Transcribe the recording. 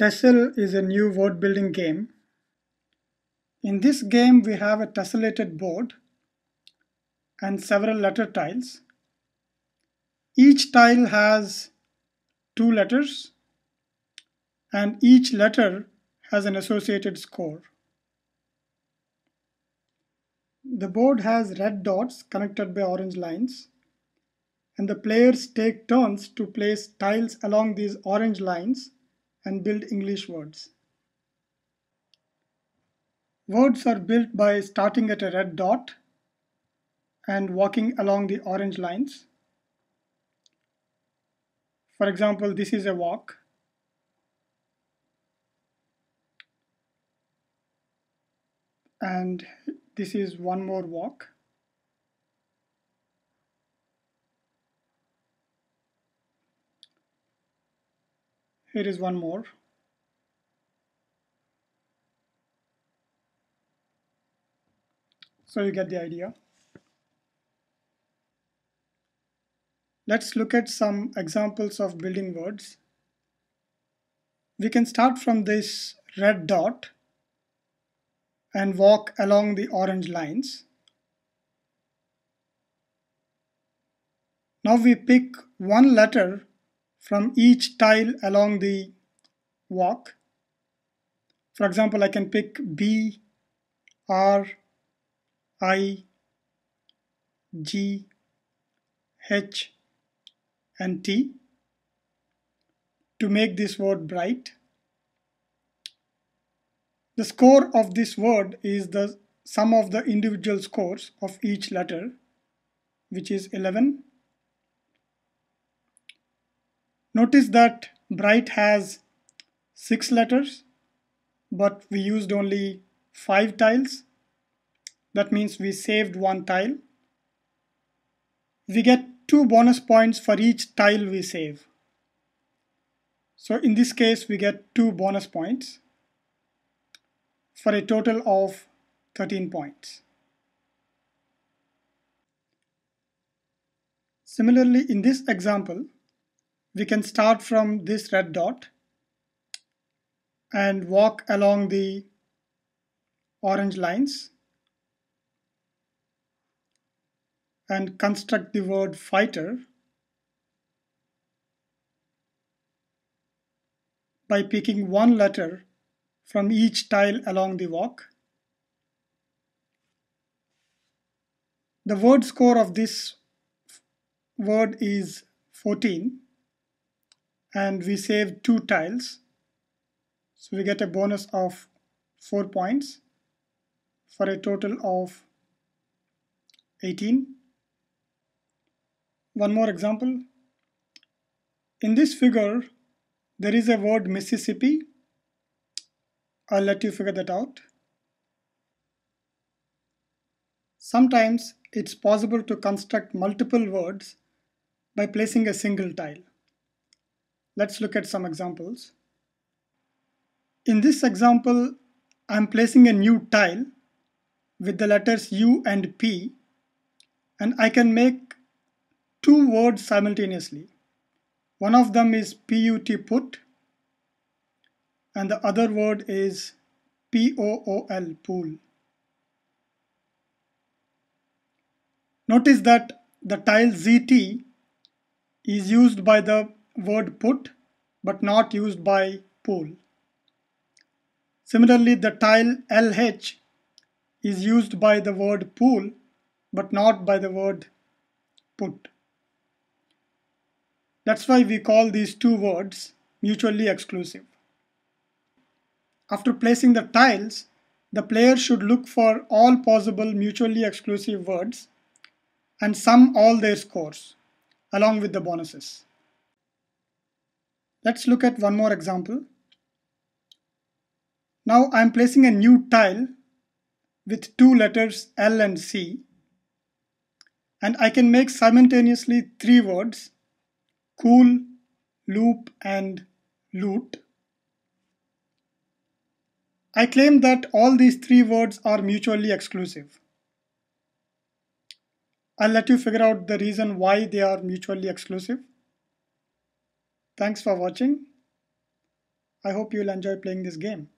Tessel is a new word building game. In this game, we have a tessellated board and several letter tiles. Each tile has 2 letters and each letter has an associated score. The board has red dots connected by orange lines, and the players take turns to place tiles along these orange lines and build English words. Words are built by starting at a red dot and walking along the orange lines. For example, this is a walk. And this is one more walk. Here is one more. So you get the idea. Let's look at some examples of building words. We can start from this red dot and walk along the orange lines. Now we pick one letter from each tile along the walk. For example, I can pick B, R, I, G, H, and T to make this word bright. The score of this word is the sum of the individual scores of each letter, which is 11. Notice that bright has 6 letters, but we used only 5 tiles. That means we saved 1 tile. We get 2 bonus points for each tile we save. So in this case, we get 2 bonus points for a total of 13 points. Similarly, in this example, we can start from this red dot and walk along the orange lines and construct the word fighter by picking one letter from each tile along the walk. The word score of this word is 14. And we save 2 tiles, so we get a bonus of 4 points for a total of 18. One more example. In this figure, there is a word Mississippi. I'll let you figure that out. Sometimes it's possible to construct multiple words by placing a single tile. Let's look at some examples. In this example, I'm placing a new tile with the letters U and P, and I can make 2 words simultaneously. One of them is put, and the other word is pool, pool. Notice that the tile ZT is used by the word put but not used by pool. Similarly, the tile LH is used by the word pool but not by the word put. That's why we call these 2 words mutually exclusive. After placing the tiles, the player should look for all possible mutually exclusive words and sum all their scores along with the bonuses. Let's look at one more example. Now I'm placing a new tile with 2 letters L and C, and I can make simultaneously 3 words: cool, loop, and loot. I claim that all these 3 words are mutually exclusive. I'll let you figure out the reason why they are mutually exclusive. Thanks for watching. I hope you'll enjoy playing this game.